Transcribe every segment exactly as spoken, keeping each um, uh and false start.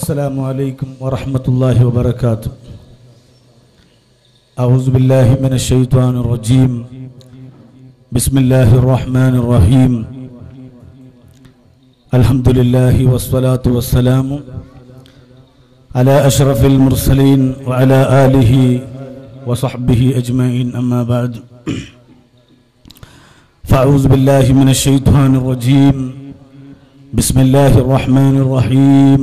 السلام عليكم ورحمة الله وبركاته. أعوذ بالله من الشيطان الرجيم. بسم الله الرحمن الرحيم. الحمد لله والصلاة والسلام على أشرف المرسلين وعلى آله وصحبه أجمعين. أما بعد فأعوذ بالله من الشيطان الرجيم. بسم الله الرحمن الرحيم.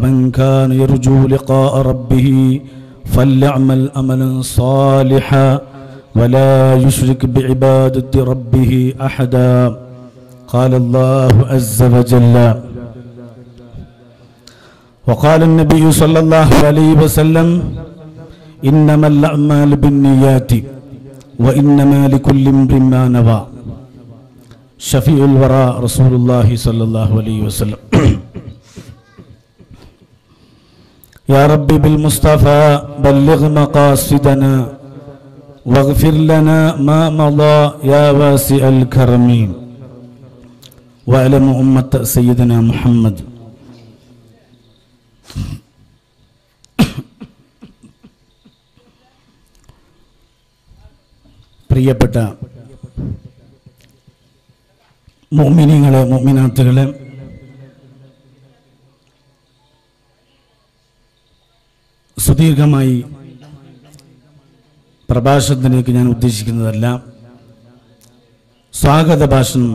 فمن كان يرجو لقاء ربه فليعمل عملا صالحا ولا يشرك بعبادة ربه أحدا. قال الله عز وجل. وقال النبي صلى الله عليه وسلم إنما الأعمال بالنيات وإنما لكل امرئ ما نوى. شفيع الورى رسول الله صلى الله عليه وسلم. يا ربي بالمصطفى بلغ مقاصدنا واغفر لنا ما مضى يا واسع الكرم. واعلم أمة سيدنا محمد പ്രിയപ്പെട്ട മുഅ്മിനീങ്ങളെ മുഅ്മിനാത്തുകളെ സുദീർഘമായി പ്രഭാഷണത്തിലേക്ക് ഞാൻ ഉദ്ദേശിക്കുന്നതല്ല, സ്വാഗത ഭാഷണം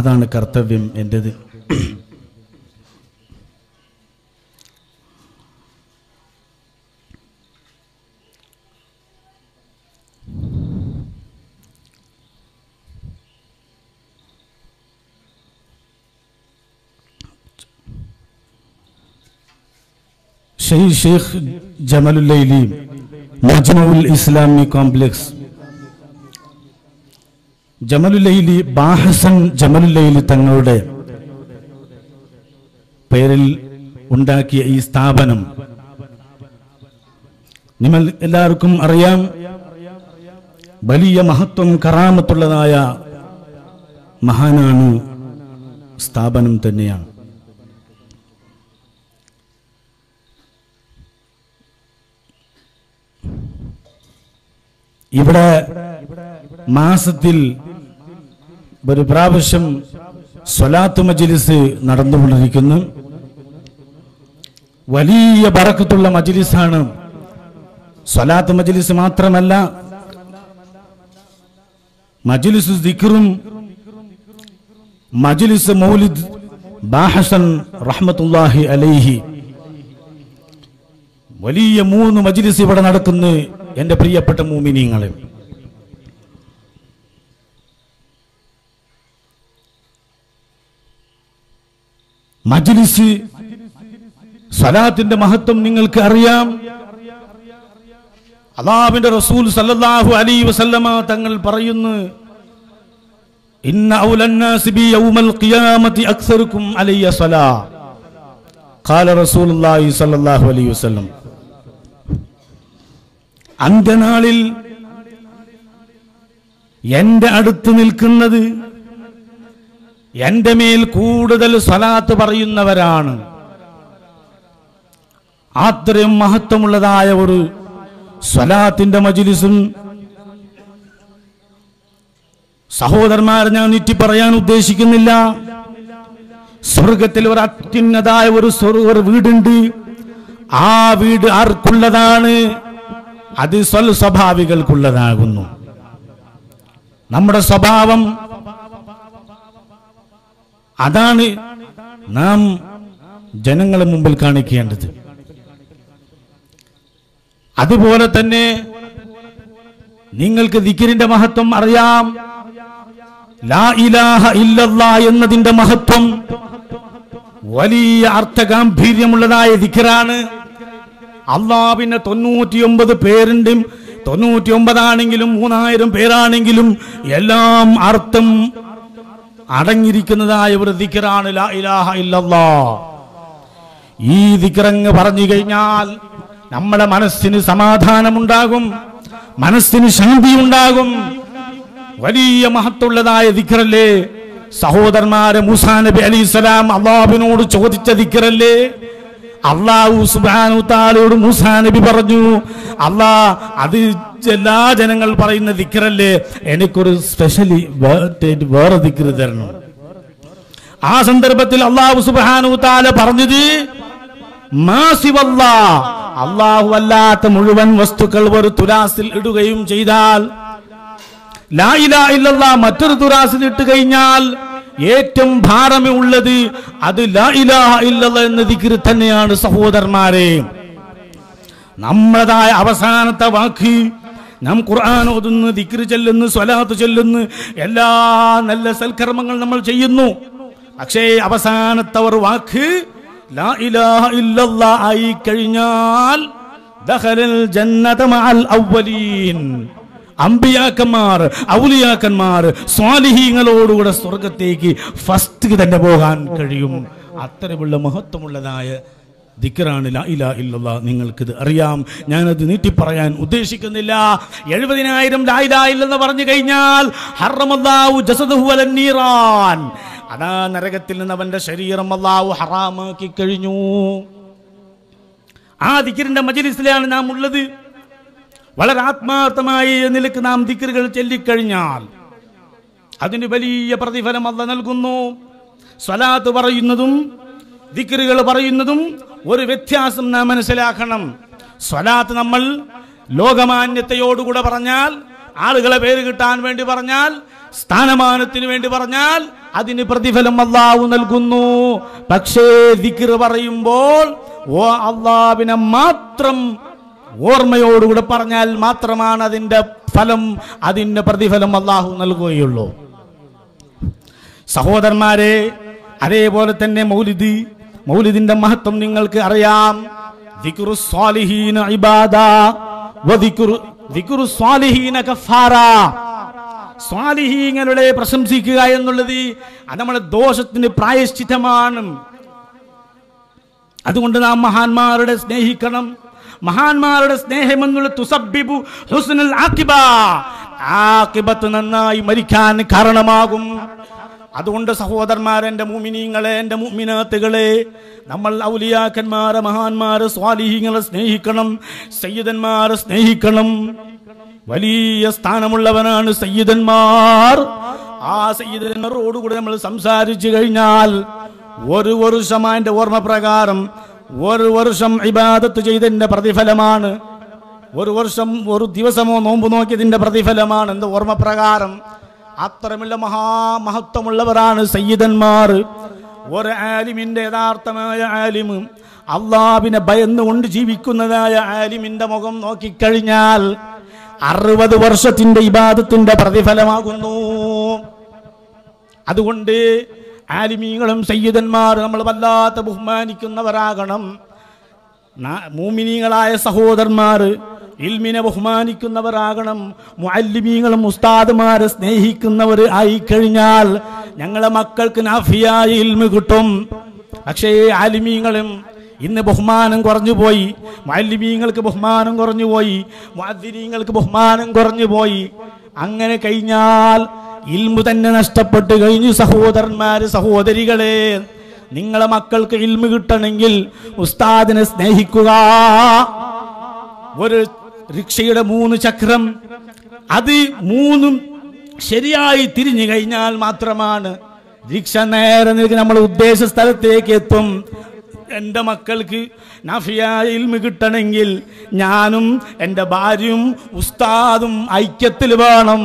അതാണ് കർത്തവ്യം എൻ്റേത്. ഷെയ്ഖ് ജമലുല്ലൈലി മജ്മുഉൽ ഇസ്ലാമി കോംപ്ലക്സ് ജമലുല്ലൈലി ബാഹസൻ ജമലുല്ലൈലി തങ്ങളുടെ പേരിൽ ഉണ്ടാക്കിയ ഈ സ്ഥാപനം നിങ്ങൾ എല്ലാവർക്കും അറിയാം. വലിയ മഹത്വം കറാമത്തുള്ളതായ മഹാനാണ്, സ്ഥാപനം തന്നെയാണ്. ഇവിടെ മാസത്തിൽ ഒരു പ്രാവശ്യം സ്വലാത്ത് മജ്ലിസ് നടന്നുകൊണ്ടിരിക്കുന്നു. വലിയ ബറക്കത്തുള്ള മജ്ലിസാണ്. സ്വലാത്ത് മജ്ലിസ് മാത്രമല്ല, മജ്ലിസ് ദിക്റും മജ്ലിസ് മൗലിദ് ബാഹസൻ റഹ്മത്തുള്ളാഹി അലൈഹി, വലിയ മൂന്ന് മജ്ലിസ് ഇവിടെ നടക്കുന്നു. എന്റെ പ്രിയപ്പെട്ട മുഅ്മിനീങ്ങളെ, മജ്ലിസ് സ്വലാത്തിന്റെ മഹത്വം നിങ്ങൾക്ക് അറിയാം. അല്ലാഹുവിന്റെ റസൂൽ സല്ലല്ലാഹു അലൈഹി വസല്ലമ തങ്ങൾ പറയുന്നു, ഇന്ന ഔലന്നാസി ബി യൗമൽ ഖിയാമത്തി അക്സറുക്കും അലൈയ സ്വലാ. ഖാല റസൂലുള്ളാഹി സല്ലല്ലാഹു അലൈഹി വസല്ലം. അന്ത്യനാളിൽ എന്റെ അടുത്ത് നിൽക്കുന്നത് എന്റെ മേൽ കൂടുതൽ സ്വലാത്ത് പറയുന്നവരാണ്. അത്രയും മഹത്വമുള്ളതായ ഒരു സ്വലാത്തിന്റെ മജ്ലിസും സഹോദരന്മാരെ ഞാൻ നീട്ടി പറയാൻ ഉദ്ദേശിക്കുന്നില്ല. സ്വർഗത്തിൽ ഒരു അത്യുന്നതായ ഒരു സ്വർഗ വീടുണ്ട്. ആ വീട് ആർക്കുള്ളതാണ്? അത് സ്വഭാവികൾക്കുള്ളതാകുന്നു. നമ്മുടെ സ്വഭാവം അതാണ് നാം ജനങ്ങളെ മുമ്പിൽ കാണിക്കേണ്ടത്. അതുപോലെ തന്നെ നിങ്ങൾക്ക് ദിക്റിന്റെ മഹത്വം അറിയാം, ലാ ഇലാഹ ഇല്ലല്ലാഹ് എന്നതിന്റെ മഹത്വം. വലിയ അർത്ഥഗാംഭീര്യമുള്ളതായ ദിക്റാണ്. അള്ളാഹുവിന്റെ തൊണ്ണൂറ്റി ഒമ്പത് പേരുണ്ട്. തൊണ്ണൂറ്റി ഒമ്പതാണെങ്കിലും മൂന്നായിരം പേരാണെങ്കിലും എല്ലാം അർത്ഥം അടങ്ങിയിരിക്കുന്നതായ ഒരു ദിക്റാണ് ലാ ഇലാഹ ഇല്ലല്ലാഹ്. ഈ ദിക്റങ്ങ് പറഞ്ഞു കഴിഞ്ഞാൽ നമ്മുടെ മനസ്സിന് സമാധാനമുണ്ടാകും, മനസ്സിന് ശാന്തി ഉണ്ടാകും. വലിയ മഹത്തുള്ളതായ ദിക്റല്ലേ സഹോദരന്മാരെ മൂസാ നബി അലൈഹിസ്സലാം അല്ലാഹുവിനോട് ചോദിച്ച ദിക്റല്ലേ? അല്ലാഹു സുബ്ഹാനഹു തആലയോട് മൂസാ നബി പറഞ്ഞു, അല്ലാ അത് എല്ലാ ജനങ്ങൾ പറയുന്ന ദിക്റല്ലേ, എനിക്കൊരു സ്പെഷ്യലി വേറെ ദിക്ർ തരണം. ആ സന്ദർഭത്തിൽ അല്ലാഹു സുബ്ഹാനഹു തആല പറഞ്ഞത്, അല്ലാഹു അല്ലാത്ത മുഴുവൻ വസ്തുക്കൾ ഒരു തുലാസിൽ ഇടുകയും ചെയ്താൽ, ലാ ഇലാഹ ഇല്ലല്ലാഹ് മറ്റൊരു തുലാസിൽ ഇട്ട് കഴിഞ്ഞാൽ ഏറ്റവും ഭാരമുള്ളത് അത് ലാ ഇലാഹ ഇല്ലല്ലാഹ് എന്ന ദിക്ർ തന്നെയാണ്. സഹോദരന്മാരെ, നമ്മുടേതായ അവസാനത്തെ വാക്ക്, നാം ഖുർആൻ ഓതുന്നു, ദിക്ർ ചൊല്ലുന്നു, സ്വലാത്ത് ചൊല്ലുന്നു, എല്ലാ നല്ല സൽക്കർമ്മങ്ങൾ നമ്മൾ ചെയ്യുന്നു. പക്ഷേ അവസാനത്തെ ഒരു വാക്ക് ലാ ഇലാഹ ഇല്ലല്ലാഹ് ആയി കഴിഞ്ഞാൽ ദഖലൽ ജന്നത മഅൽ അവ്വലീൻ, അമ്പിയാക്കന്മാർ ഔലിയാക്കന്മാർ സ്വാലിഹീങ്ങളോടുകൂടെ സ്വർഗത്തേക്ക് ഫസ്റ്റ് തന്നെ പോകാൻ കഴിയും. അത്തരമുള്ള മഹത്വമുള്ളതായ ദിക്റാണ് ലാ ഇലാഹ ഇല്ലല്ലാഹ്. നിങ്ങൾക്കിത് അറിയാം, ഞാനത് നീട്ടി പറയാൻ ഉദ്ദേശിക്കുന്നില്ല. എഴുപതിനായിരം ലാ ഇലാഹ ഇല്ലല്ലാഹ് പറഞ്ഞു കഴിഞ്ഞാൽ ഹറമല്ലാഹു ജസദഹു അലൻ നീറാൻ, അതാ നരകത്തിൽ നിന്ന് അവന്റെ ശരീരം അല്ലാഹു ഹറാമാക്കി കഴിഞ്ഞു. ആ ദിക്റിന്റെ മജ്‌ലിസിലാണ് നാം ഉള്ളത്. വളരെ ആത്മാർത്ഥമായി നിലക്ക് നാം ദിക്റുകൾ ചൊല്ലിക്കഴിഞ്ഞാൽ അതിന് വലിയ പ്രതിഫലം അല്ലാഹു നൽകുന്നു. സ്വലാത്ത് പറയുന്നതും ദിക്റുകൾ പറയുന്നതും ഒരു വ്യത്യാസം നാം മനസ്സിലാക്കണം. സ്വലാത്ത് നമ്മൾ ലോകമാന്യതയോടുകൂടെ പറഞ്ഞാൽ, ആളുകളെ പേര് കിട്ടാൻ വേണ്ടി പറഞ്ഞാൽ, സ്ഥാനമാനത്തിന് വേണ്ടി പറഞ്ഞാൽ അതിന് പ്രതിഫലം അല്ലാഹു നൽകുന്നു. പക്ഷേ ദിക്ർ പറയുമ്പോൾ ഓ അല്ലാഹുവിനെ മാത്രം ഓർമ്മയോടുകൂടെ പറഞ്ഞാൽ മാത്രമാണ് അതിൻ്റെ ഫലം, അതിൻ്റെ പ്രതിഫലം അല്ലാഹു നൽകുകയുള്ളൂ. സഹോദരന്മാരെ, അതേപോലെ തന്നെ മൗലിദ്, മൗലിദിന്റെ മഹത്വം നിങ്ങൾക്ക് അറിയാം. ദിക്റു സ്വാലിഹീന ഇബാദ വ ദിക്റു ദിക്റു സ്വാലിഹീന കഫാര. സ്വാലിഹീങ്ങളുടെ പ്രശംസിക്കുക എന്നുള്ളത് നമ്മുടെ ദോഷത്തിന് പ്രായശ്ചിത്തമാണ്. അതുകൊണ്ട് നാം മഹാന്മാരുടെ സ്നേഹിക്കണം. മഹാന്മാരുടെ സ്നേഹം എന്നുള്ള തുസബ്ബിബു ഹുസ്നുൽ ആഖിബ, ആഖിബത്ത് നന്നായി മരിക്കാൻ കാരണമാകും. അതുകൊണ്ട് സഹോദരന്മാരെ, എൻ്റെ മുഅ്മിനീങ്ങളെ, എൻ്റെ മുഅ്മിനാത്തുകളെ, നമ്മൾ ഔലിയാക്കന്മാരെ, മഹാന്മാരെ, സ്വാലിഹീങ്ങളെ സ്നേഹിക്കണം, സയ്യിദന്മാരെ സ്നേഹിക്കണം. വലിയ സ്ഥാനമുള്ളവനാണ് സയ്യിദന്മാർ. ആ സയ്യിദന്മാരോടുകൂടി നമ്മൾ സംസാരിച്ചു കഴിഞ്ഞാൽ ഒരു വർഷം അതിൻ്റെ ഓർമ്മ പ്രകാരം ഒരു വർഷം ഇബാദത്ത് ചെയ്തതിൻ്റെ പ്രതിഫലമാണ്, ഒരു വർഷം ഒരു ദിവസമോ നോമ്പ് നോക്കിയതിൻ്റെ പ്രതിഫലമാണ് എൻ്റെ ഓർമ്മ പ്രകാരം. അത്തരമുള്ള മഹാമഹത്വമുള്ളവരാണ് സയ്യിദന്മാർ. ഒരു ആലിമിൻ്റെ, യഥാർത്ഥമായ ആലിമ്, അള്ളാഹുവിനെ ഭയന്നുകൊണ്ട് ജീവിക്കുന്നതായ ആലിമിൻ്റെ മുഖം നോക്കിക്കഴിഞ്ഞാൽ അറുപത് വർഷത്തിൻ്റെ ഇബാദത്തിൻ്റെ പ്രതിഫലമാകുന്നു. അതുകൊണ്ട് ആലിമീങ്ങളും സയ്യിദന്മാരും നമ്മൾ വല്ലാത്ത ബഹുമാനിക്കുന്നവരാകണം. മൂമിനീങ്ങളായ സഹോദരന്മാർ ഇൽമിനെ ബഹുമാനിക്കുന്നവരാകണം. മുഅല്ലിമീങ്ങളും ഉസ്താദുമാരെ സ്നേഹിക്കുന്നവർ ആയിക്കഴിഞ്ഞാൽ ഞങ്ങളെ മക്കൾക്ക് നാഫിയായ ഇൽമ് കിട്ടും. പക്ഷേ ആലിമീങ്ങളും ഇന്ന് ബഹുമാനം കുറഞ്ഞുപോയി. മുഅല്ലിമീങ്ങൾക്ക് ബഹുമാനം കുറഞ്ഞുപോയി, മുഅദ്ദിനീങ്ങൾക്ക് ബഹുമാനം കുറഞ്ഞുപോയി. അങ്ങനെ കഴിഞ്ഞാൽ ഇൽമു തന്നെ നഷ്ടപ്പെട്ടു കഴിഞ്ഞു. സഹോദരന്മാര്, സഹോദരികളെ, നിങ്ങളെ മക്കൾക്ക് ഇൽമു കിട്ടണമെങ്കിൽ ഉസ്താദിനെ സ്നേഹിക്കുക. ഒരു റിക്ഷയുടെ മൂന്ന് ചക്രം, അത് മൂന്നും ശരിയായി തിരിഞ്ഞു കഴിഞ്ഞാൽ മാത്രമാണ് റിക്ഷ നേരെ നിൽക്കുക, നമ്മൾ ഉദ്ദേശ സ്ഥലത്തേക്ക് എത്തും. എൻ്റെ മക്കൾക്ക് നാഫിയായ ഇൽമു കിട്ടണമെങ്കിൽ ഞാനും എൻ്റെ ഭാര്യയും ഉസ്താദും ഐക്യത്തിൽ വേണം.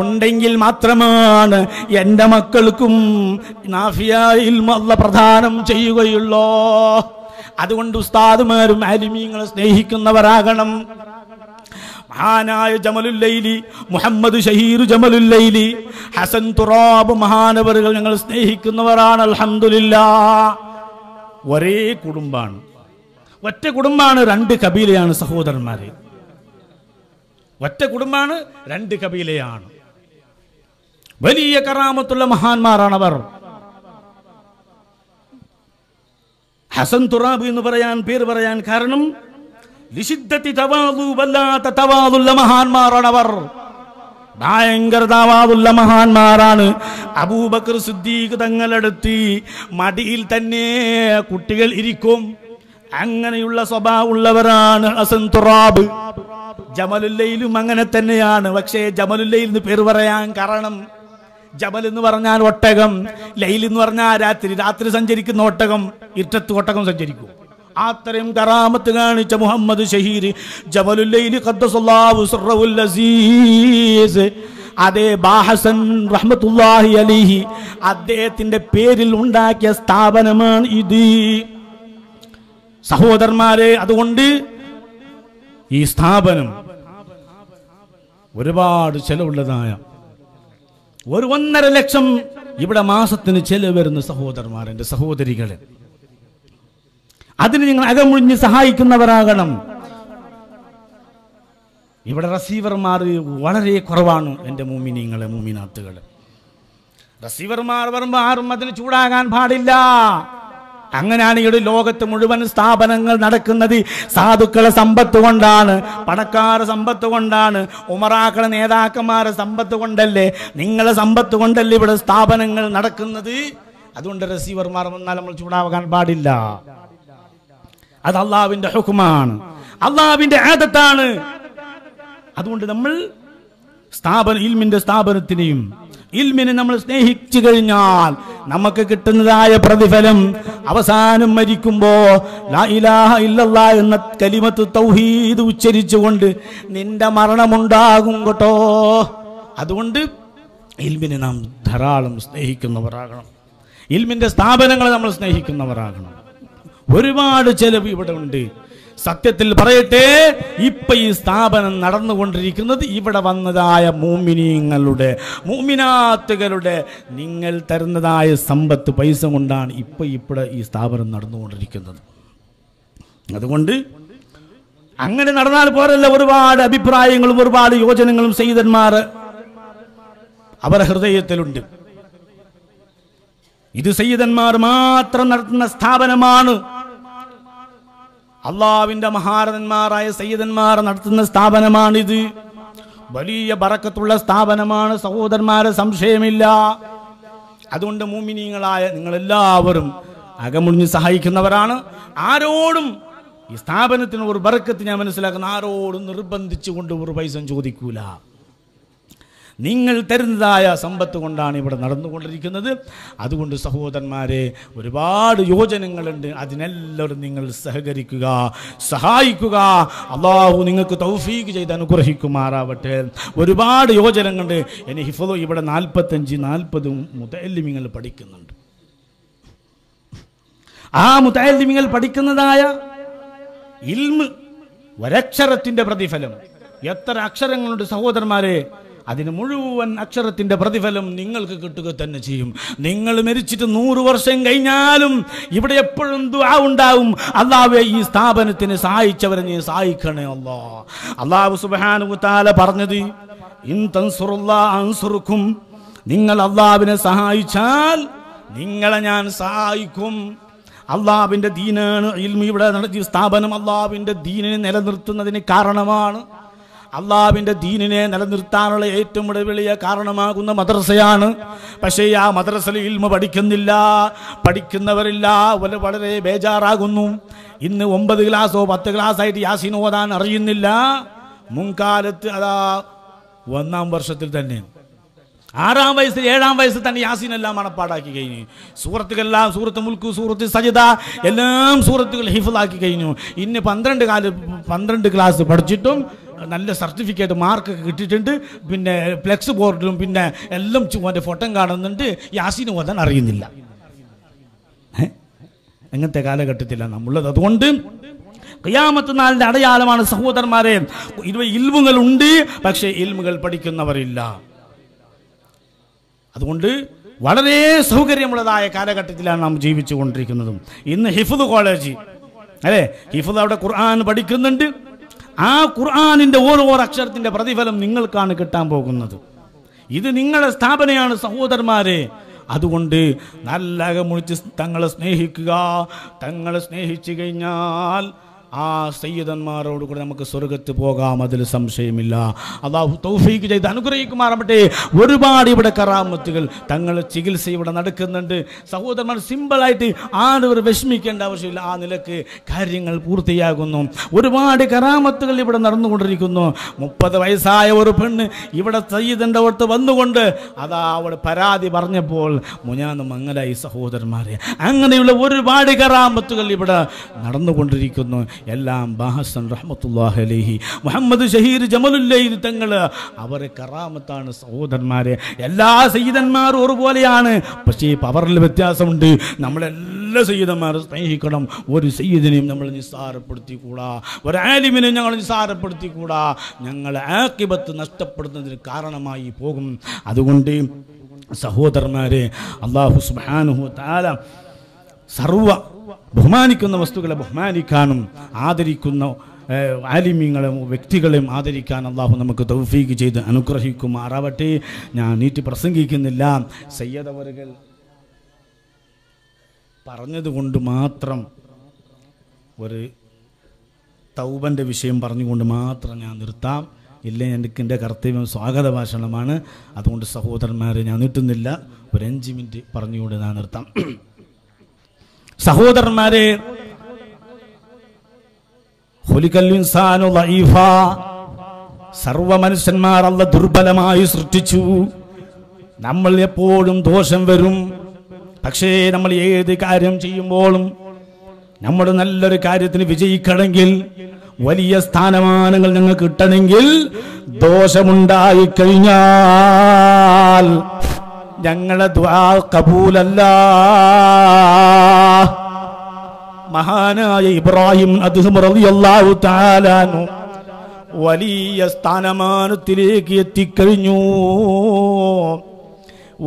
ഉണ്ടെങ്കിൽ മാത്രമാണ് എൻ്റെ മക്കൾക്കും നാഫിയായ ഇൽമു അല്ലാഹു പ്രദാനം ചെയ്യുകയുള്ളൂ. അതുകൊണ്ട് ഉസ്താദുമാരും ആലിമീങ്ങളെ സ്നേഹിക്കുന്നവരാകണം. മഹാനായ ജമലുല്ലൈലി, മുഹമ്മദ് ഷഹീർ ജമലുല്ലൈലി, ഹസൻ തുറാബ് മഹാനവറുകൾ ഞങ്ങൾ സ്നേഹിക്കുന്നവരാണ്. അൽഹംദുലില്ലാഹ്. ഒരേ കുടുംബമാണ്, ഒറ്റ കുടുംബമാണ്, രണ്ട് കബീലയാണ് സഹോദരന്മാരെ. ഒറ്റ കുടുംബമാണ്, രണ്ട് കബീലയാണ്. വലിയ കറാമത്തുള്ള മഹാന്മാരാണവർ. ഹസൻ തുറാബ് എന്ന് പറയാൻ പേര് പറയാൻ കാരണം വല്ലാത്ത മഹാന്മാരാണവർ. ഭയങ്കരതാവാതുള്ള മഹാന്മാരാണ്. അബൂബക്കർ സിദ്ദീഖ് തങ്ങളെടുത്ത് മടിയിൽ തന്നെ കുട്ടികൾ ഇരിക്കും. അങ്ങനെയുള്ള സ്വഭാവമുള്ളവരാണ് ഹസൻ തുറാബ്. ജമലുല്ലയിലും അങ്ങനെ തന്നെയാണ്. പക്ഷേ ജമലുല്ലയിൽ നിന്ന് പേര് പറയാൻ കാരണം ജബൽ എന്ന് പറഞ്ഞാൽ ഒട്ടകം, ലൈൽ എന്ന് പറഞ്ഞാൽ രാത്രി, രാത്രി സഞ്ചരിക്കുന്ന ഒട്ടകം, ഇരുട്ടത്ത് ഒട്ടകം സഞ്ചരിക്കും. അത്രയും കറാമത്ത് കാണിച്ച മുഹമ്മദ് ഷഹീർ ജബലുല്ലൈൽ ഖദ്ദസല്ലാഹു സിർറഹുൽ അസീസ്. അതേ ബാഹസൻ റഹ്മത്തുള്ളാഹി അലൈഹി അദ്ദേഹത്തിന്റെ പേരിൽ ഉണ്ടാക്കിയ സ്ഥാപനമാണ് ഇത്. സഹോദരന്മാരെ, അതുകൊണ്ട് ഈ സ്ഥാപനം ഒരുപാട് ചെലവുള്ളതായ ഒരു ഒന്നര ലക്ഷം ഇവിടെ മാസത്തിന് ചെലവ് വരുന്ന സഹോദരന്മാരെ സഹോദരികളെ, അതിന് നിങ്ങൾ അകമൊഴിഞ്ഞ് സഹായിക്കുന്നവരാകണം. ഇവിടെ റസീവർമാർ വളരെ കുറവാണ്. എൻ്റെ മുഅ്മിനീങ്ങളെ, മുഅ്മിനാത്തുകളെ, റസീവർമാർ വരുമ്പോൾ ആരും അതിന് ചൂടാകാൻ പാടില്ല. അങ്ങനെയാണ് ഇവിടെ ലോകത്ത് മുഴുവൻ സ്ഥാപനങ്ങൾ നടക്കുന്നത്. സാധുക്കളെ സമ്പത്ത് കൊണ്ടാണ്, പണക്കാരെ സമ്പത്ത് കൊണ്ടാണ്, ഉമറാക്കളെ നേതാക്കന്മാരെ സമ്പത്ത് കൊണ്ടല്ലേ, നിങ്ങളെ സമ്പത്ത് കൊണ്ടല്ലേ ഇവിടെ സ്ഥാപനങ്ങൾ നടക്കുന്നത്. അതുകൊണ്ട് റസീവർമാർ വന്നാൽ നമ്മൾ ചൂടാകാൻ പാടില്ല. അത് അള്ളാഹുവിന്റെ ഹുക്മാണ്, അള്ളാഹുവിന്റെ ആദത്താണ്. അതുകൊണ്ട് നമ്മൾ സ്ഥാപന ഇൽമിന്റെ സ്ഥാപനത്തിനെയും ഇൽമിനെ നമ്മൾ സ്നേഹിച്ചു കഴിഞ്ഞാൽ നമുക്ക് കിട്ടുന്നതായ പ്രതിഫലം അവസാനം മരിക്കുമ്പോ ലാ ഇലാഹ ഇല്ലല്ലാഹ് എന്ന കലിമത്ത് തൗഹീദ് ഉച്ചരിച്ചുകൊണ്ട് നിന്റെ മരണമുണ്ടാകും കേട്ടോ. അതുകൊണ്ട് ഇൽമിനെ നാം ധാരാളം സ്നേഹിക്കുന്നവരാകണം, ഇൽമിന്റെ സ്ഥാപനങ്ങളെ നമ്മൾ സ്നേഹിക്കുന്നവരാകണം. ഒരുപാട് ചെലവ് ഇവിടെ ഉണ്ട്. സത്യത്തിൽ പറയട്ടെ, ഇപ്പൊ ഈ സ്ഥാപനം നടന്നുകൊണ്ടിരിക്കുന്നത് ഇവിടെ വന്നതായ മുഅ്മിനീങ്ങളുടെ മുഅ്മിനാത്തുകളുടെ നിങ്ങൾ തരുന്നതായ സമ്പത്ത് പൈസ കൊണ്ടാണ് ഇപ്പൊ ഇവിടെ ഈ സ്ഥാപനം നടന്നുകൊണ്ടിരിക്കുന്നത്. അതുകൊണ്ട് അങ്ങനെ നടന്നാൽ പോരല്ല, ഒരുപാട് അഭിപ്രായങ്ങളും ഒരുപാട് യോജനങ്ങളും സയ്യിദന്മാർ അവരുടെ ഹൃദയത്തിലുണ്ട്. ഇത് സയ്യിദന്മാർ മാത്രം നടത്തുന്ന സ്ഥാപനമാണ്. അള്ളാവിന്റെ മഹാരഥന്മാരായ സയ്യിദന്മാർ നടത്തുന്ന സ്ഥാപനമാണിത്. വലിയ ബറക്കത്തുള്ള സ്ഥാപനമാണ് സഹോദരന്മാരെ, സംശയമില്ല. അതുകൊണ്ട് മുഅ്മിനീങ്ങളായ നിങ്ങളെല്ലാവരും അകമൊഴിഞ്ഞ് സഹായിക്കുന്നവരാണ്. ആരോടും ഈ സ്ഥാപനത്തിന് ഒരു ബറക്കത്ത് ഞാൻ മനസ്സിലാക്കുന്ന ആരോടും നിർബന്ധിച്ചു കൊണ്ട് ഒരു പൈസ ചോദിക്കൂല. നിങ്ങൾ തരുന്നതായ സമ്പത്ത് കൊണ്ടാണ് ഇവിടെ നടന്നുകൊണ്ടിരിക്കുന്നത്. അതുകൊണ്ട് സഹോദരന്മാരെ, ഒരുപാട് യോജനങ്ങളുണ്ട്, അതിനെല്ലാവരും നിങ്ങൾ സഹകരിക്കുക, സഹായിക്കുക. അള്ളാഹു നിങ്ങൾക്ക് തൗഫീഖ് ചെയ്ത് അനുഗ്രഹിക്കുമാറാവട്ടെ. ഒരുപാട് യോജനങ്ങളുണ്ട്. ഇനി ഹിഫ്ള് ഇവിടെ നാൽപ്പത്തഞ്ച് നാൽപ്പത് മുതല്ലിമിങ്ങൾ പഠിക്കുന്നുണ്ട്. ആ മുതല്ലിമിങ്ങൾ പഠിക്കുന്നതായ ഇൽമ്, ഒരക്ഷരത്തിൻ്റെ പ്രതിഫലം എത്ര അക്ഷരങ്ങളുണ്ട് സഹോദരന്മാരെ, അതിന് മുഴുവൻ അക്ഷരത്തിൻ്റെ പ്രതിഫലം നിങ്ങൾക്ക് കിട്ടുക തന്നെ ചെയ്യും. നിങ്ങൾ മരിച്ചിട്ട് നൂറ് വർഷം കഴിഞ്ഞാലും ഇവിടെ എപ്പോഴും ദുആ ഉണ്ടാവും. അല്ലാഹുവേ, ഈ സ്ഥാപനത്തിന് സഹായിച്ചവരെ നീ സഹായിക്കണേ അല്ലാ. അല്ലാഹു സുബ്ഹാനഹു വ തആല പറഞ്ഞത്, ഇൻ തൻസുറുല്ലാഹ അൻസുറുക്കും, നിങ്ങൾ അല്ലാഹുവിനെ സഹായിച്ചാൽ നിങ്ങളെ ഞാൻ സഹായിക്കും. അല്ലാഹുവിൻ്റെ ദീനാണ് ഇൽമ്. ഇവിടെ നടത്തിയ സ്ഥാപനം അല്ലാഹുവിൻ്റെ ദീനിനെ നിലനിർത്തുന്നതിന് കാരണമാണ്. അള്ളാഹുവിൻ്റെ ദീനിനെ നിലനിർത്താനുള്ള ഏറ്റവും ഇടവെളിയ കാരണമാകുന്ന മദ്രസയാണ്. പക്ഷേ ആ മദ്രസയിൽ ഇൽമ് പഠിക്കുന്നില്ല, പഠിക്കുന്നവരില്ല, വളരെ വളരെ ബേജാറാകുന്നു. ഇന്ന് ഒമ്പത് ക്ലാസ്സോ പത്ത് ക്ലാസ്സായിട്ട് യാസീൻ ഓതാൻ അറിയുന്നില്ല. മുൻകാലത്ത് അതാ ഒന്നാം വർഷത്തിൽ തന്നെ ആറാം വയസ്സിൽ ഏഴാം വയസ്സിൽ തന്നെ യാസീൻ എല്ലാം മണപ്പാടാക്കി കഴിഞ്ഞു. സൂറത്തുകളെല്ലാം, സൂറത്ത് മുൽക്ക്, സൂറത്ത് സജിദ, എല്ലാം സൂറത്തുകൾ ഹിഫ്ളാക്കി കഴിഞ്ഞു. ഇന്ന് പന്ത്രണ്ട് കാല പന്ത്രണ്ട് ക്ലാസ് പഠിച്ചിട്ടും നല്ല സർട്ടിഫിക്കറ്റ് മാർക്ക് കിട്ടിയിട്ടുണ്ട്. പിന്നെ ഫ്ലെക്സ് ബോർഡിലും പിന്നെ എല്ലാം ചുവൻ്റെ ഫോട്ടം കാണുന്നുണ്ട്. യാസീൻ ഓതാൻ അറിയുന്നില്ല. അങ്ങനത്തെ കാലഘട്ടത്തിലാണ് നമ്മളുള്ളത്. അതുകൊണ്ട് ഖിയാമത്ത് നാളിൻ്റെ അടയാളമാണ് സഹോദരന്മാരെ. ഇൽമുകളുണ്ട്, പക്ഷേ ഇൽമുകൾ പഠിക്കുന്നവരില്ല. അതുകൊണ്ട് വളരെ സൗകര്യമുള്ളതായ കാലഘട്ടത്തിലാണ് നാം ജീവിച്ചു കൊണ്ടിരിക്കുന്നത്. ഇന്ന് ഹിഫ്ള് കോളേജ് അല്ലേ, ഹിഫ്ള് അവിടെ ഖുർആൻ പഠിക്കുന്നുണ്ട്. ആ ഖുർആാനിൻ്റെ ഓരോ അക്ഷരത്തിൻ്റെ പ്രതിഫലം നിങ്ങൾക്കാണ് കിട്ടാൻ പോകുന്നത്. ഇത് നിങ്ങളുടെ സ്ഥാപനയാണ് സഹോദരന്മാരെ. അതുകൊണ്ട് നല്ല അകമൊഴിച്ച് തങ്ങളെ സ്നേഹിക്കുക. തങ്ങളെ സ്നേഹിച്ചു കഴിഞ്ഞാൽ ആ സയ്യിദന്മാരോട് കൂടെ നമുക്ക് സ്വർഗ്ഗത്തിൽ പോകാം, അതിൽ സംശയമില്ല. അല്ലാഹു തൗഫീഖ് ചെയ്ത് അനുഗ്രഹിക്കുമാറാവട്ടെ. ഒരുപാട് ഇവിടെ കറാമത്തുകൾ, തങ്ങളുടെ ചികിത്സ ഇവിടെ നടക്കുന്നുണ്ട്. സഹോദരന്മാർ സിമ്പിളായിട്ട് ആരും വിഷമിക്കേണ്ട ആവശ്യമില്ല. ആ നിലക്ക് കാര്യങ്ങൾ പൂർത്തിയാകുന്നു. ഒരുപാട് കറാമത്തുകൾ ഇവിടെ നടന്നുകൊണ്ടിരിക്കുന്നു. മുപ്പത് വയസ്സായ ഒരു പെണ്ണ് ഇവിടെ സയ്യിദിൻ്റെ ഓർത്ത് വന്നുകൊണ്ട് അതാ അവിടെ പരാതി പറഞ്ഞപ്പോൾ മുനാന്ന് മങ്ങലായി സഹോദരന്മാരെ. അങ്ങനെയുള്ള ഒരുപാട് കറാമത്തുകൾ ഇവിടെ നടന്നുകൊണ്ടിരിക്കുന്നു. എല്ലാം ബാഹസൻ റഹ്മത്തുള്ളാഹി അലൈഹി മുഹമ്മദ് ഷഹീർ ജമലുല്ലൈൽ തങ്ങൾ അവരെ കറാമത്താണ് സഹോദരന്മാരെ. എല്ലാ സയ്യിദന്മാരും ഒരുപോലെയാണ്, പക്ഷേ പവറിൽ വ്യത്യാസമുണ്ട്. നമ്മളെല്ലാ സയ്യിദന്മാരും സ്നേഹിക്കണം. ഒരു സയ്യിദിനെയും നമ്മൾ നിസ്സാരപ്പെടുത്തിക്കൂടാ, ഒരു ആലിമിനെയും ഞങ്ങൾ നിസ്സാരപ്പെടുത്തിക്കൂടാ. ഞങ്ങളെ ആഖിബത്ത് നഷ്ടപ്പെടുന്നതിന് കാരണമായി പോകും. അതുകൊണ്ട് സഹോദരന്മാരെ, അല്ലാഹു സുബ്ഹാനഹു വ തആല സർവ്വ ബഹുമാനിക്കുന്ന വസ്തുക്കളെ ബഹുമാനിക്കാനും ആദരിക്കുന്ന ആലിമീങ്ങളും വ്യക്തികളെയും ആദരിക്കാൻ അള്ളാഹു നമുക്ക് തൗഫീഖ് ചെയ്ത് അനുഗ്രഹിക്കുമാറാവട്ടെ. ഞാൻ നീട്ടി പ്രസംഗിക്കുന്നില്ല. സയ്യിദ് അവറുകൾ പറഞ്ഞതുകൊണ്ട് മാത്രം, ഒരു തൗബൻ്റെ വിഷയം പറഞ്ഞുകൊണ്ട് മാത്രം ഞാൻ നിർത്താം. ഇല്ലേ എനിക്ക് എൻ്റെ കർത്തവ്യം സ്വാഗത ഭാഷണമാണ്. അതുകൊണ്ട് സഹോദരന്മാരെ ഞാൻ നീട്ടുന്നില്ല. ഒരു അഞ്ച് മിനിറ്റ് പറഞ്ഞുകൊണ്ട് ഞാൻ നിർത്താം. സഹോദരന്മാരെ, സർവ മനുഷ്യന്മാർ അല്ല ദുർബലമായി സൃഷ്ടിച്ചു. നമ്മൾ എപ്പോഴും ദോഷം വരും. പക്ഷേ നമ്മൾ ഏത് കാര്യം ചെയ്യുമ്പോഴും നമ്മൾ നല്ലൊരു കാര്യത്തിന് വിജയിക്കണമെങ്കിൽ, വലിയ സ്ഥാനമാനങ്ങൾ ഞങ്ങൾക്ക് കിട്ടണമെങ്കിൽ, ദോഷമുണ്ടായി കഴിഞ്ഞാൽ ഞങ്ങളെ ദുആ കബൂലല്ല. മഹാനായ ഇബ്രാഹിം അദ്ഹം റളിയല്ലാഹു തആല അൻഹു വലിയ സ്ഥാനമാനത്തിലേക്ക് എത്തിക്കഴിഞ്ഞു.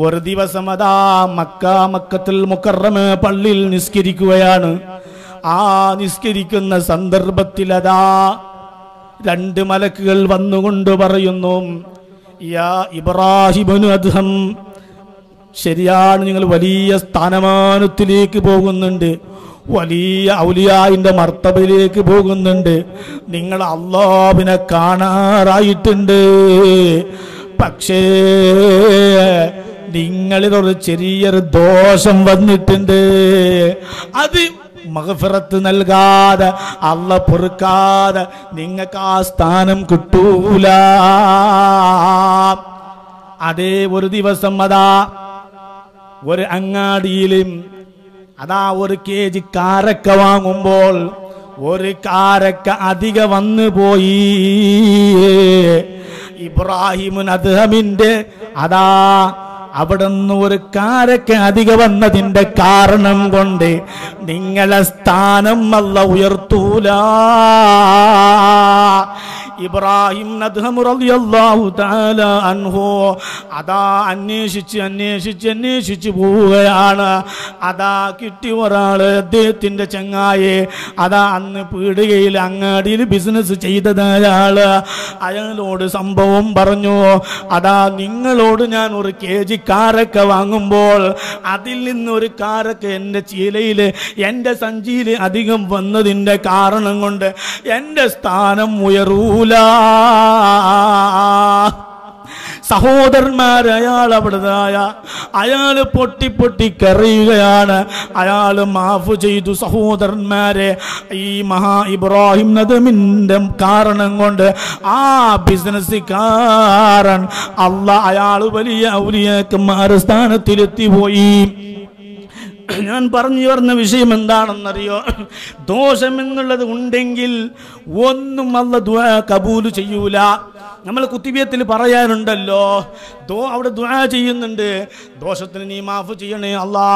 ഒരു ദിവസം അതാ മക്ക മക്കത്തുൽ മുക്കറമ പള്ളിയിൽ നിസ്കരിക്കുകയാണ്. ആ നിസ്കരിക്കുന്ന സന്ദർഭത്തിൽ അതാ രണ്ട് മലക്കുകൾ വന്നുകൊണ്ട് പറയുന്നു, യാ ഇബ്രാഹിം അദ്ഹം, ശരിയാണ്, നിങ്ങൾ വലിയ സ്ഥാനമാനത്തിലേക്ക് പോകുന്നുണ്ട്, വലിയ ഔലിയായിൻ്റെ മർത്തബയിലേക്ക് പോകുന്നുണ്ട്, നിങ്ങൾ അല്ലാഹുവിനെ കാണാറായിട്ടുണ്ട്. പക്ഷേ നിങ്ങളിലൊരു ചെറിയൊരു ദോഷം വന്നിട്ടുണ്ട്. അത് മഗ്ഫിറത്ത് നൽകാതെ, അള്ള പൊറുക്കാതെ നിങ്ങൾക്ക് ആ സ്ഥാനം കിട്ടൂല. അതേ ഒരു ദിവസം അതാ ഒരു അങ്ങാടിയിലും അതാ ഒരു കെ ജി കാരക്ക വാങ്ങുമ്പോൾ ഒരു കാരക്ക അധികം വന്നു പോയി. ഇബ്രാഹിമുൻ അദ്ഹമിന്റെ അതാ അവിടുന്ന് ഒരു കാരക്ക അധികം വന്നതിൻ്റെ കാരണം കൊണ്ട് നിങ്ങളെ സ്ഥാനം അല്ല ഉയർത്തൂല. ഇബ്രാഹിം അദ്ഹം റളിയല്ലാഹു തആല അൻഹു അതാ അന്വേഷിച്ച് അന്വേഷിച്ച് അന്വേഷിച്ച് പോവുകയാണ്. അതാ കിട്ടി ഒരാള്, അദ്ദേഹത്തിൻ്റെ ചങ്ങായെ, അതാ അന്ന് പീടികയിൽ അങ്ങാടിയിൽ ബിസിനസ് ചെയ്തതയാള്. അയാളോട് സംഭവം പറഞ്ഞു. അതാ നിങ്ങളോട് ഞാൻ ഒരു കെ ജി കാരക്ക വാങ്ങുമ്പോൾ അതിൽ നിന്നൊരു കാരക്ക എൻ്റെ ചീലയിൽ, എൻ്റെ സഞ്ചിയിൽ അധികം വന്നതിൻ്റെ കാരണം കൊണ്ട് എൻ്റെ സ്ഥാനം ഉയരൂല. സഹോദരന്മാരെ, അയാൾ അവിടുതായ അയാൾ പൊട്ടി പൊട്ടി കരയുകയാണ്. അയാൾ മാഫ് ചെയ്തു. സഹോദരന്മാരെ, ഈ മഹാ ഇബ്രാഹിം നദമിൻ്റെ കാരണം കൊണ്ട് ആ ബിസിനസ്സുകാരൻ അല്ല അയാൾ വലിയ ഔലിയാക്കന്മാരുടെ സ്ഥാനത്തിലെത്തി പോയി. ഞാൻ പറഞ്ഞു വരുന്ന വിഷയം എന്താണെന്നറിയോ? ദോഷം എന്നുള്ളത് ഉണ്ടെങ്കിൽ ഒന്നും അല്ല ദുആ കബൂൽ ചെയ്യൂല. നമ്മൾ കുത്തിബിയത്തിൽ പറയാനുണ്ടല്ലോ, ദോ അവിടെ ദുആ ചെയ്യുന്നുണ്ട്, ദോഷത്തിന് നീ മാഫ് ചെയ്യണേ അല്ലാ,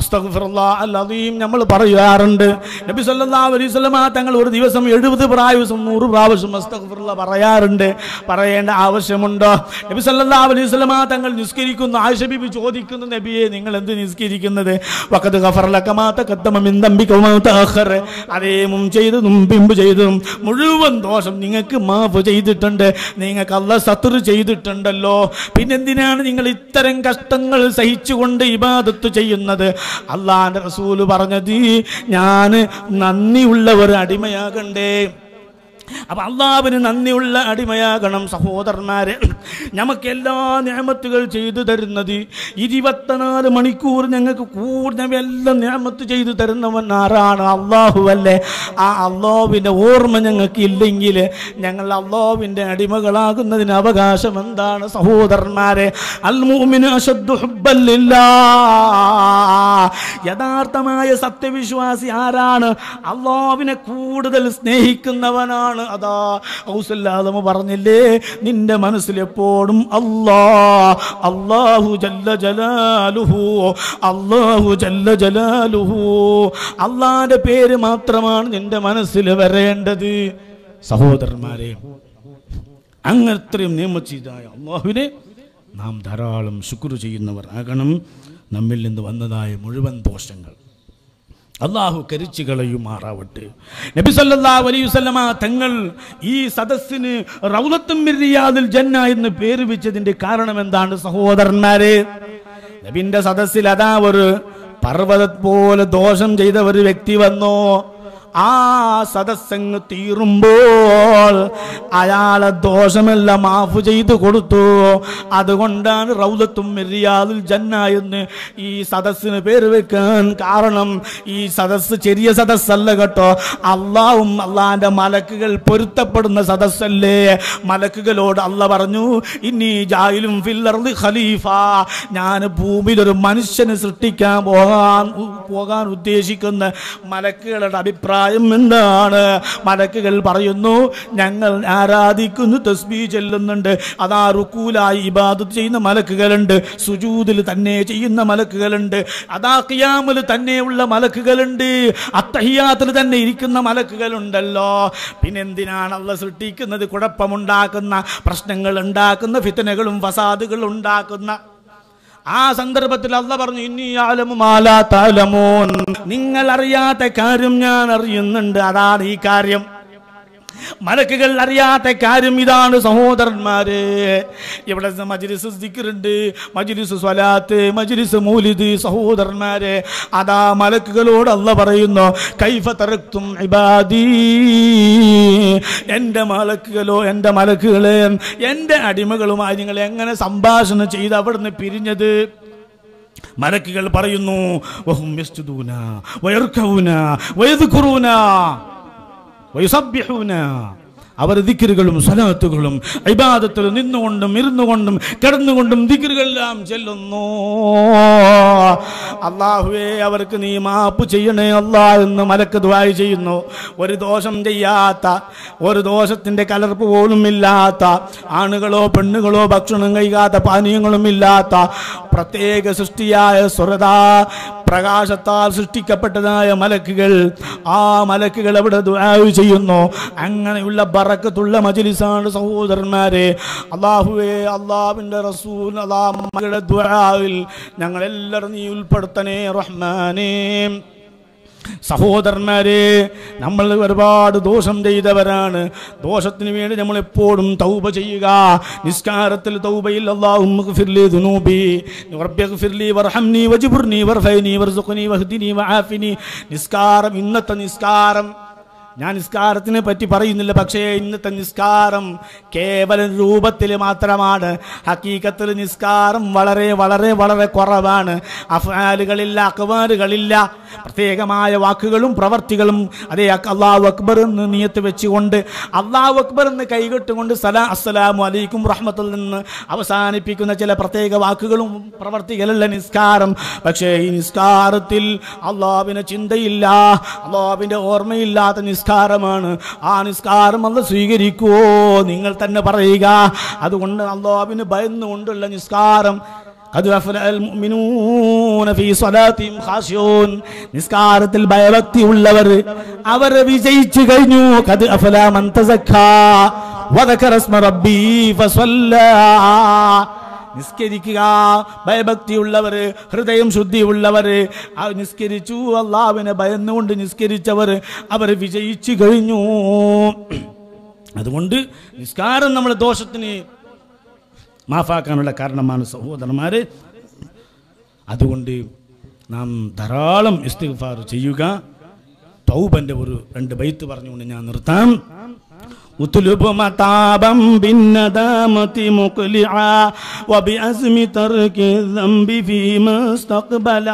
അസ്തഗ്ഫിറുല്ലാഹ് അൽഅദീം നമ്മൾ പറയാറുണ്ട്. നബി സല്ലല്ലാഹു അലൈഹി വസല്ലമ തങ്ങൾ ഒരു ദിവസം എഴുപത് പ്രാവശ്യം നൂറ് പ്രാവശ്യം അസ്തഗ്ഫിറുല്ലാഹ് പറയാറുണ്ട്. പറയേണ്ട ആവശ്യമുണ്ടോ? നബി സല്ലല്ലാഹു അലൈഹി വസല്ലമ തങ്ങൾ നിസ്കരിക്കുന്നു. ആയിഷ ബീബി ചോദിക്കുന്നു, നബിയെ നിങ്ങൾ എന്ത് നിസ്കരിക്കുന്നത്? വഖദ് ഗഫറ ലക മാ തഖദ്ദമ മിൻ ദംബിക വമാ തഅഖർ, അതേ മുൻ ചെയ്തതും പിമ്പ് ചെയ്തതും മുഴുവൻ ദോഷം നിങ്ങൾക്ക് മാഫ് ചെയ്തിട്ടുണ്ട്, നിങ്ങൾക്ക് അല്ലാഹ് സത്ർ ചെയ്തിട്ടുണ്ടല്ലോ, പിന്നെന്തിനാണ് നിങ്ങൾ ഇത്തരം കഷ്ടങ്ങൾ സഹിച്ചുകൊണ്ട് ഇബാദത്ത് ചെയ്യുന്നത്? അല്ലാഹുവിന്റെ റസൂൽ പറഞ്ഞത് ഞാൻ നന്ദിയുള്ള ഒരു അടിമയാകണ്ടേ. അപ്പൊ അള്ളാഹുവിന് നന്ദിയുള്ള അടിമയാകണം സഹോദരന്മാരെ. ഞമ്മക്ക് എല്ലാ നിഅമത്തുകൾ ചെയ്തു തരുന്നത് ഇരുപത്തിനാല് മണിക്കൂർ ഞങ്ങൾക്ക് കൂടുതൽ എല്ലാം നിഅമത്ത് ചെയ്തു തരുന്നവൻ ആരാണ്? അള്ളാഹുവല്ലേ. ആ അള്ളാഹുവിൻ്റെ ഓർമ്മ ഞങ്ങൾക്ക് ഇല്ലെങ്കിൽ ഞങ്ങൾ അള്ളാഹുവിൻ്റെ അടിമകളാകുന്നതിന് അവകാശം എന്താണ് സഹോദരന്മാരെ? അൽ മുഅ്മിനു അശദ്ദു ഹുബ്ബൻ ലില്ലാഹ്. യഥാർത്ഥമായ സത്യവിശ്വാസി ആരാണ്? അള്ളാഹുവിനെ കൂടുതൽ സ്നേഹിക്കുന്നവനാണ്. അതാ ഔസൽ ആദമ പറഞ്ഞില്ലേ, നിന്റെ മനസ്സിൽ എപ്പോഴും അല്ലാഹ് അല്ലാഹു ജല്ല ജലാലുഹു അല്ലാഹു ജല്ല ജലാലുഹു അല്ലാഹുവിന്റെ പേര് മാത്രമാണ് നിന്റെ മനസ്സിൽ വരേണ്ടത് സഹോദരന്മാരെ. അങ്ങനത്രയും നിയമചിതായ അല്ലാഹുവിനെ നാം ധാരാളം ശുക്ർ ചെയ്യുന്നവർ ആകണം. നമ്മിൽ നിന്ന് വന്നതായ മുഴുവൻ ദോഷങ്ങൾ അള്ളാഹു കരിച്ചു കളയുമാറാവട്ടെ. നബി സല്ലല്ലാഹു അലൈഹി വസല്ലമ തങ്ങൾ ഈ സദസ്സിന് റൗളത്തുൻ മിൻ റിയാദിൽ ജന്ന എന്ന് പേര് വെച്ചതിന്റെ കാരണം എന്താണ് സഹോദരന്മാരെ? നബിന്റെ സദസ്സിൽ അതാ ഒരു പർവ്വതം പോലെ ദോഷം ചെയ്ത ഒരു വ്യക്തി വന്നു. ആ സദസ്സങ്ങ് തീരുമ്പോൾ അയാളെ ദോഷമെല്ലാം മാഫ് ചെയ്തു കൊടുത്തു. അതുകൊണ്ടാണ് റൗളത്തുൻ മിൻ റിയാദിൽ ജന്ന എന്ന് ഈ സദസ്സിന് പേര് വെക്കാൻ കാരണം. ഈ സദസ്സ് ചെറിയ സദസ്സല്ല കേട്ടോ. അള്ളാഹും അള്ളാഹിന്റെ മലക്കുകൾ പൊരുത്തപ്പെടുന്ന സദസ്സല്ലേ. മലക്കുകളോട് അള്ള പറഞ്ഞു, ഇനി ജായിലും ഫിൽ അർളി ഖലീഫ, ഞാൻ ഭൂമിയിൽ ഒരു മനുഷ്യനെ സൃഷ്ടിക്കാൻ പോകാൻ പോകാൻ ഉദ്ദേശിക്കുന്ന മലക്കുകളുടെ അഭിപ്രായം എന്താണ്? മലക്കുകൾ പറയുന്നു, ഞങ്ങൾ ആരാധിക്കുന്നു, തസ്ബീഹ് ചൊല്ലുന്നുണ്ട്. അതാ റുകൂലായി ഇബാദത്ത് ചെയ്യുന്ന മലക്കുകളുണ്ട്, സുജൂദിൽ തന്നെ ചെയ്യുന്ന മലക്കുകളുണ്ട്, അതാ ഖിയാമിൽ തന്നെയുള്ള മലക്കുകളുണ്ട്, അത്തഹിയാത്തിൽ തന്നെ ഇരിക്കുന്ന മലക്കുകളുണ്ടല്ലോ. പിന്നെന്തിനാണ് അള്ളാഹ് സൃഷ്ടിക്കുന്നത്? കുഴപ്പമുണ്ടാക്കുന്ന, പ്രശ്നങ്ങൾ ഉണ്ടാക്കുന്ന, ഫിത്നകളും ഫസാദുകളും ഉണ്ടാക്കുന്ന. ആ സന്ദർഭത്തിൽ അള്ളാഹ് പറഞ്ഞു, ഇന്നി യഅലമു മാ ലാ തഅലമൂൻ, നിങ്ങൾ അറിയാത്ത കാര്യം ഞാൻ അറിയുന്നുണ്ട്. അതാണ് ഈ കാര്യം, മലക്കുകൾ അറിയാത്ത കാര്യം ഇതാണ് സഹോദരന്മാരെ. ഇവിടെ മജ്‌ലിസ് ദിക്റുണ്ട്, മജ്‌ലിസ് സ്വലാത്ത്, മജ്‌ലിസ് മൗലിദ്. സഹോദരന്മാരെ, അതാ മലക്കുകളോട് അല്ലാഹ് പറയുന്നു, കൈഫ തറക്തും ഇബാദി, എൻ്റെ മലക്കുകളോ എൻ്റെ മലക്കുകളെ, എൻ്റെ അടിമകളുമായി നിങ്ങൾ എങ്ങനെ സംഭാഷണം ചെയ്ത് അവിടുന്ന് പിരിഞ്ഞത്? മലക്കുകൾ പറയുന്നു, വഹും യസ്ജുദൂന വയർകഊന വയദ്കുറൂന വയുസബ്ബിഹൂന, അവർ ദിക്റുകളും സലാത്തുകളും ഇബാദത്തുകളും നിന്നുകൊണ്ടും ഇരുന്നുകൊണ്ടും കിടന്നുകൊണ്ടും ദിക്റുകളെല്ലാം ചെല്ലുന്നു. അല്ലാഹുവേ, അവർക്ക് നീ മാപ്പ് ചെയ്യണേ അല്ലാ എന്ന് മലക്ക് ദുആ ചെയ്യുന്നു. ഒരു ദോഷം ചെയ്യാത്ത, ഒരു ദോഷത്തിൻ്റെ കലർപ്പ് പോലും ഇല്ലാത്ത, ആണുകളോ പെണ്ണുകളോ ഭക്ഷണം കഴിക്കാത്ത, പാനീയങ്ങളും ഇല്ലാത്ത, പ്രത്യേക സൃഷ്ടിയായ സ്വരതാ പ്രകാശത്താൽ സൃഷ്ടിക്കപ്പെട്ടതായ മലക്കുകൾ, ആ മലക്കുകൾ അവിടെ ദുആ ചെയ്യുന്നു. അങ്ങനെയുള്ള ബറക്കത്തുള്ള മജ്‌ലിസാണ് സഹോദരന്മാരെ. അല്ലാഹുവേ, അല്ലാഹുവിൻ്റെ റസൂൽ അല്ലാഹുവിൻ്റെ ദുആയിൽ ഞങ്ങളെല്ലാവരും നീ ഉൾപ്പെടുത്തണേ റഹ്മാനേ. സഹോദരന്മാരെ, നമ്മൾ ഒരുപാട് ദോഷം ചെയ്തവരാണ്. ദോഷത്തിന് വേണ്ടി നമ്മൾ എപ്പോഴും തൗബ ചെയ്യുക. നിസ്കാരത്തിൽ തൗബയിൽ അല്ലാഹുമ്മ ഗ്ഫിർലി ദുനൂബി റബ്ബി ഗ്ഫിർലി വർഹംനി വജ്ബുർനി വർഫൈനി വർസുഖ്നി വഹ്ദിനി വആഫിനി. നിസ്കാരം, ഇന്നത്തെ നിസ്കാരം, ഞാൻ നിസ്കാരത്തിനെ പറ്റി പറയുന്നില്ല, പക്ഷേ ഇന്നത്തെ നിസ്കാരം കേവലം രൂപത്തിൽ മാത്രമാണ്. ഹക്കീക്കത്തിൽ നിസ്കാരം വളരെ വളരെ വളരെ കുറവാണ്. അഫ്ആലുകളില്ല, അഖ്വാലുകളില്ല, പ്രത്യേകമായ വാക്കുകളും പ്രവർത്തികളും. അതേ അല്ലാഹു അക്ബർ എന്ന് നിയത്ത് വെച്ചുകൊണ്ട്, അല്ലാഹു അക്ബർ എന്ന് കൈകെട്ടുകൊണ്ട്, സലാ അസ്സലാമു അലൈക്കും റഹ്മത്തിൽ നിന്ന് അവസാനിപ്പിക്കുന്ന ചില പ്രത്യേക വാക്കുകളും പ്രവർത്തികളല്ല നിസ്കാരം. പക്ഷേ ഈ നിസ്കാരത്തിൽ അല്ലാഹുവിനെ ചിന്തയില്ല, അല്ലാഹുവിൻ്റെ ഓർമ്മയില്ലാത്ത നിസ്കാരം നിസ്കാരമാണ്. ആ നിസ്കാരം അല്ലാഹ് സ്വീകരിക്കുവോ നിങ്ങൾ തന്നെ പറയുക. അതുകൊണ്ട് അല്ലാഹുവിനെ ഭയന്നുകൊണ്ടുള്ള നിസ്കാരം, ഖദ് അഫ്ലഹൽ മുഅ്മിനൂന ഫീ സ്വലാത്തിഹിം ഖാശിഊൻ, നിസ്കാരത്തിൽ ഭയഭക്തി ഉള്ളവർ അവർ വിജയിച്ചു കഴിഞ്ഞു. ഖദ് അഫ്ലഹ മൻ തസക്കാ വദകറ ഇസ്മ റബ്ബി ഫസല്ലാ. നിസ്കരിക്കുക, ഭയഭക്തിയുള്ളവർ, ഹൃദയം ശുദ്ധിയുള്ളവർ, നിസ്കരിച്ചു, അള്ളാഹുവിനെ ഭയന്നുകൊണ്ട് നിസ്കരിച്ചവർ അവർ വിജയിച്ചു കഴിഞ്ഞു. അതുകൊണ്ട് നിസ്കാരം നമ്മളെ ദോഷത്തിന് മാഫാക്കാനുള്ള കാരണമാണ് സഹോദരന്മാരെ. അതുകൊണ്ട് நாம் ധാരാളം ഇസ്തിഗ്ഫാർ ചെയ്യുക. തൗബന്റെ ഒരു രണ്ട് ബൈത്ത് പറഞ്ഞുകൊണ്ട് ഞാൻ നിർത്താം. ഉതുലുബു മതാബം ബിന്നദാമതി മുഖ്ലിഅ വബിഅസ്മി തർകി ദംബി ഫീമസ്തഖ്ബല.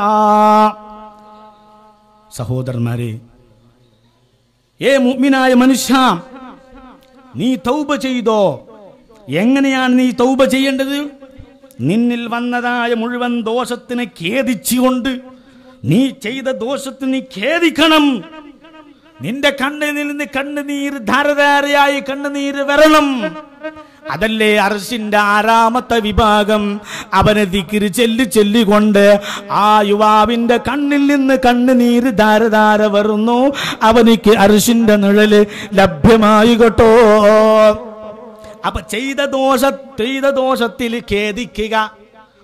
സഹോദരന്മാരെ, ഏ മുഅ്മിനായ മനുഷ്യ, നീ തൗബ ചെയ്തോ? എങ്ങനെയാണ് നീ തൗബ ചെയ്യേണ്ടത്? നിന്നിൽ വന്നതായ മുഴുവൻ ദോഷത്തിനെ ഖേദിച്ചുകൊണ്ട് നീ ചെയ്ത ദോഷത്തിന് നീ ഖേദിക്കണം. നിന്റെ കണ്ണിൽ നിന്ന് കണ്ണുനീർ ധാരധാരയായി കണ്ണുനീര് വരണം. അതല്ലേ അർശിന്റെ ആറാമത്തെ വിഭാഗം. അവനെ ദിക്ർ ചൊല്ലി ചൊല്ലിക്കൊണ്ട് ആ യുവാവിന്റെ കണ്ണിൽ നിന്ന് കണ്ണുനീര് ധാരധാര വരുന്നു. അവനിക്ക് അർശിന്റെ നിഴല് ലഭ്യമായി കേട്ടോ. അപ്പൊ ചെയ്ത ദോഷ ചെയ്ത ദോഷത്തിൽ ഖേദിക്കുക.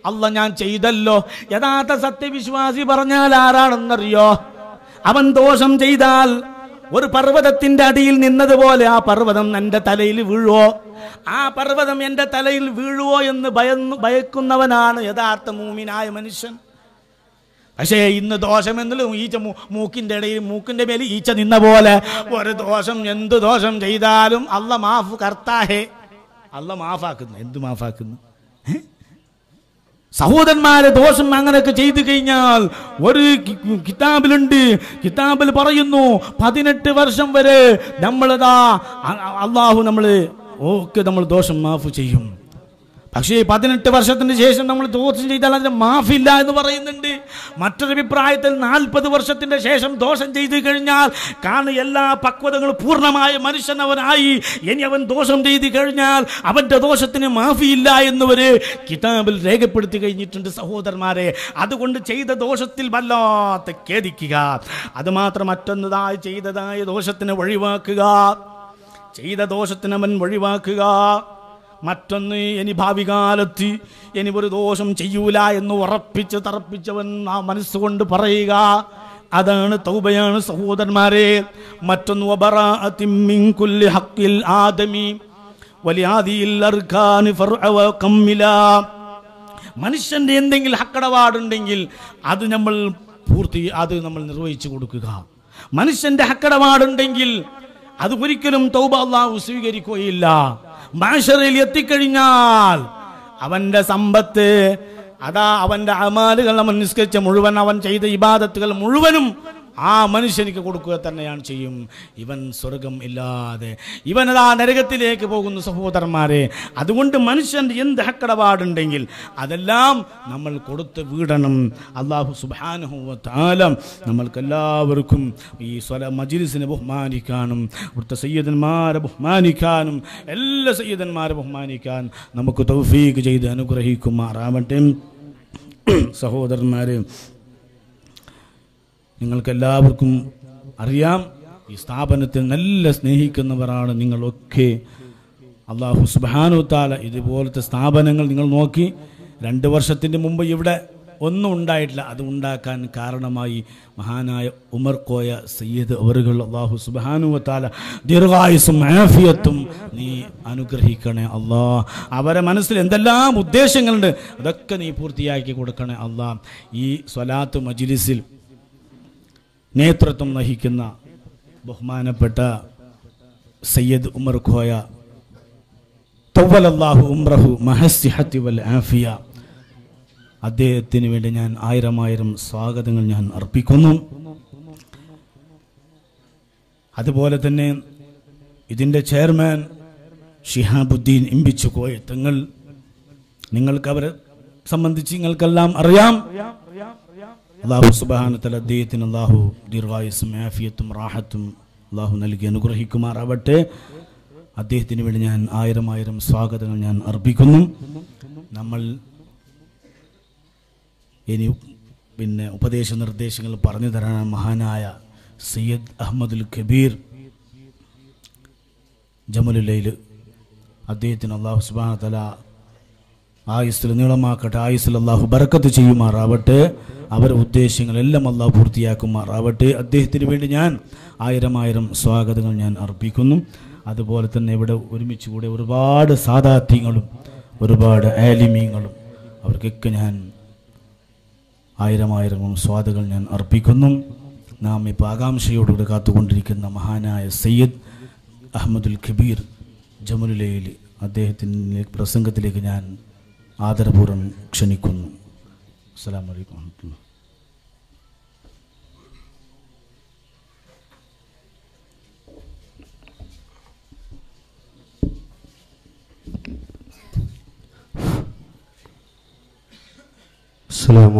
അല്ല, ഞാൻ ചെയ്തല്ലോ. യഥാർത്ഥ സത്യവിശ്വാസി പറഞ്ഞാൽ ആരാണെന്നറിയോ? അവൻ ദോഷം ചെയ്താൽ ഒരു പർവ്വതത്തിന്റെ അടിയിൽ നിന്നതുപോലെ ആ പർവ്വതം എൻ്റെ തലയിൽ വീഴുവോ, ആ പർവ്വതം എൻ്റെ തലയിൽ വീഴുവോ എന്ന് ഭയന്ന് ഭയക്കുന്നവനാണ് യഥാർത്ഥ മൂമിനായ മനുഷ്യൻ. പക്ഷേ ഇന്ന് ദോഷം എന്നുള്ള ഈച്ച മൂക്കിൻ്റെ ഇടയിൽ മൂക്കിൻ്റെ മേൽ ഈച്ച നിന്ന പോലെ ഒരു ദോഷം, എന്ത് ദോഷം ചെയ്താലും അല്ല മാഫ് കർത്താഹേ, അല്ല മാഫാക്കുന്നു. എന്ത് മാഫാക്കുന്നു? സഹോദരന്മാരെ, ദോഷം അങ്ങനെയൊക്കെ ചെയ്തു കഴിഞ്ഞാൽ ഒരു കിതാബിലുണ്ട്, കിതാബിൽ പറയുന്നു, പതിനെട്ട് വർഷം വരെ നമ്മളതാ അള്ളാഹു നമ്മൾ ഓക്കെ നമ്മൾ ദോഷം മാഫ് ചെയ്യും. പക്ഷേ പതിനെട്ട് വർഷത്തിന് ശേഷം നമ്മൾ ദോഷം ചെയ്താൽ അതിന് മാഫില്ല എന്ന് പറയുന്നുണ്ട്. മറ്റൊരു അഭിപ്രായത്തിൽ നാൽപ്പത് വർഷത്തിൻ്റെ ശേഷം ദോഷം ചെയ്തു കഴിഞ്ഞാൽ കാരണം എല്ലാ പക്വതകളും പൂർണ്ണമായ മനുഷ്യൻ അവനായി. ഇനി അവൻ ദോഷം ചെയ്തു കഴിഞ്ഞാൽ അവൻ്റെ ദോഷത്തിന് മാഫിയില്ല എന്നവര് കിതാബിൽ രേഖപ്പെടുത്തി കഴിഞ്ഞിട്ടുണ്ട്. സഹോദരന്മാരെ, അതുകൊണ്ട് ചെയ്ത ദോഷത്തിൽ വല്ലാത്ത ഖേദിക്കുക. അതുമാത്രം മറ്റൊന്നതായി ചെയ്തതായ ദോഷത്തിന് ഒഴിവാക്കുക. ചെയ്ത ദോഷത്തിനവൻ ഒഴിവാക്കുക. മറ്റൊന്ന് ഇനി ഭാവി കാലത്ത് ഇനി ഒരു ദോഷം ചെയ്യൂല എന്ന് ഉറപ്പിച്ച് തറപ്പിച്ചവൻ ആ മനസ്സുകൊണ്ട് പറയുക. അതാണ് തൗബയാണ് സഹോദരന്മാരെ. മറ്റൊന്ന് വബറാഅതി മിൻ കുല്ലി ഹഖിൽ ആദമി വലിയാദിൽ അർകാനി ഫർഅ വ കമ്മില. മനുഷ്യൻ്റെ എന്തെങ്കിലും ഹക്കടപാടുണ്ടെങ്കിൽ അത് നമ്മൾ പൂർത്തി അത് നമ്മൾ നിർവഹിച്ചു കൊടുക്കുക. മനുഷ്യൻ്റെ ഹക്കടപാടുണ്ടെങ്കിൽ അത് ഒരിക്കലും തൗബ അല്ലാഹു സ്വീകരിക്കുകയില്ല. മാശറയിൽ എത്തിക്കഴിഞ്ഞാൽ അവൻ്റെ സമ്പത്ത്, അതാ അവൻ്റെ അമാലുകൾ, അവൻ നിസ്കരിച്ച മുഴുവൻ, അവൻ ചെയ്ത ഇബാദത്തുകൾ മുഴുവനും ആ മനുഷ്യനിക്ക് കൊടുക്കുക തന്നെയാണ് ചെയ്യും. ഇവൻ സ്വർഗം ഇല്ലാതെ ഇവനതാ നരകത്തിലേക്ക് പോകുന്നു സഹോദരന്മാരെ. അതുകൊണ്ട് മനുഷ്യൻ്റെ എന്ത് ഹക്കടപാടുണ്ടെങ്കിൽ അതെല്ലാം നമ്മൾ കൊടുത്ത് വീടണം. അള്ളാഹു സുബ്ഹാനഹു വ തആല നമ്മൾക്കെല്ലാവർക്കും ഈ സ്വല മജ്‌ലിസിനെ ബഹുമാനിക്കാനും ഇവിടുത്തെ സയ്യിദന്മാരെ ബഹുമാനിക്കാനും എല്ലാ സയ്യിദന്മാരെ ബഹുമാനിക്കാൻ നമുക്ക് തൗഫീഖ് ചെയ്ത് അനുഗ്രഹിക്കുമാറാവട്ടെ. സഹോദരന്മാരെ, നിങ്ങൾക്കെല്ലാവർക്കും അറിയാം, ഈ സ്ഥാപനത്തെ നല്ല സ്നേഹിക്കുന്നവരാണ് നിങ്ങളൊക്കെ. അള്ളാഹു സുബ്ഹാനഹു തആല ഇതുപോലത്തെ സ്ഥാപനങ്ങൾ നിങ്ങൾ നോക്കി. രണ്ട് വർഷത്തിന് മുമ്പ് ഇവിടെ ഒന്നും ഉണ്ടായിട്ടില്ല. അത് ഉണ്ടാക്കാൻ കാരണമായി മഹാനായ ഉമർ കോയ സയ്യിദ് അവറുകൾ. അള്ളാഹു സുബ്ഹാനഹു തആല ദീർഘായുസ്സും ആഫിയത്തും നീ അനുഗ്രഹിക്കണേ അല്ലാഹ്. അവരെ മനസ്സിൽ എന്തെല്ലാം ഉദ്ദേശങ്ങളുണ്ട് അതൊക്കെ നീ പൂർത്തിയാക്കി കൊടുക്കണേ അല്ലാഹ്. ഈ സ്വലാത്ത് മജ്‌ലിസിൽ നേതൃത്വം വഹിക്കുന്ന ബഹുമാനപ്പെട്ട സയ്യിദ് ഉമർ ഖോയ തവല്ലല്ലാഹു ഉംറഹു മഹസ്സിഹത്തി വൽ ആഫിയ, അദ്ദേഹത്തിന് വേണ്ടി ഞാൻ ആയിരം ആയിരം സ്വാഗതങ്ങൾ ഞാൻ അർപ്പിക്കുന്നു. അതുപോലെ തന്നെ ഇതിൻ്റെ ചെയർമാൻ ഷിഹാബുദ്ദീൻ ഇമ്പിച്ചു കോയ തങ്ങൾ, നിങ്ങൾക്ക് അവരെ സംബന്ധിച്ച് നിങ്ങൾക്കെല്ലാം അറിയാം. അള്ളാഹു സുബ്ഹാനഹു തആല അദ്ദേഹത്തിന് അള്ളാഹു ദീർഘായുസ്സും ആഫിയത്തും റാഹത്തും അള്ളാഹു നൽകി അനുഗ്രഹിക്കുമാറാവട്ടെ. അദ്ദേഹത്തിന് വേണ്ടി ഞാൻ ആയിരം ആയിരം സ്വാഗതങ്ങൾ ഞാൻ അർപ്പിക്കുന്നു. നമ്മൾ ഇനി പിന്നെ ഉപദേശ നിർദ്ദേശങ്ങൾ പറഞ്ഞു തരാൻ മഹാനായ സയ്യിദ് അഹമ്മദുൽ കബീർ ജമലുല്ലൈൽ, അദ്ദേഹത്തിന് അള്ളാഹു സുബ്ഹാനഹു തആല ആയുസ്സിൽ നീളമാക്കട്ടെ. ആയുസ്സിൽ അള്ളാഹു ബർക്കത്ത് ചെയ്യുമാറാവട്ടെ. അവരുടെ ഉദ്ദേശങ്ങളെല്ലാം അള്ളാഹു പൂർത്തിയാക്കുമാറാവട്ടെ. അദ്ദേഹത്തിന് വേണ്ടി ഞാൻ ആയിരം ആയിരം സ്വാഗതങ്ങൾ ഞാൻ അർപ്പിക്കുന്നു. അതുപോലെ തന്നെ ഇവിടെ ഒരുമിച്ച് കൂടെ ഒരുപാട് സാദാത്യങ്ങളും ഒരുപാട് ആലിമീങ്ങളും അവർക്കൊക്കെ ഞാൻ ആയിരം ആയിരവും സ്വാദുകൾ ഞാൻ അർപ്പിക്കുന്നു. നാം ഇപ്പോൾ ആകാംക്ഷയോടുകൂടി കാത്തുകൊണ്ടിരിക്കുന്ന മഹാനായ സയ്യിദ് അഹമ്മദുൽ കബീർ ജമുലുലയിൽ അദ്ദേഹത്തിൻ്റെ പ്രസംഗത്തിലേക്ക് ഞാൻ ആദരപൂർവ്വം ക്ഷണിക്കുന്നു. അസ്സലാമു അലൈക്കും. السلام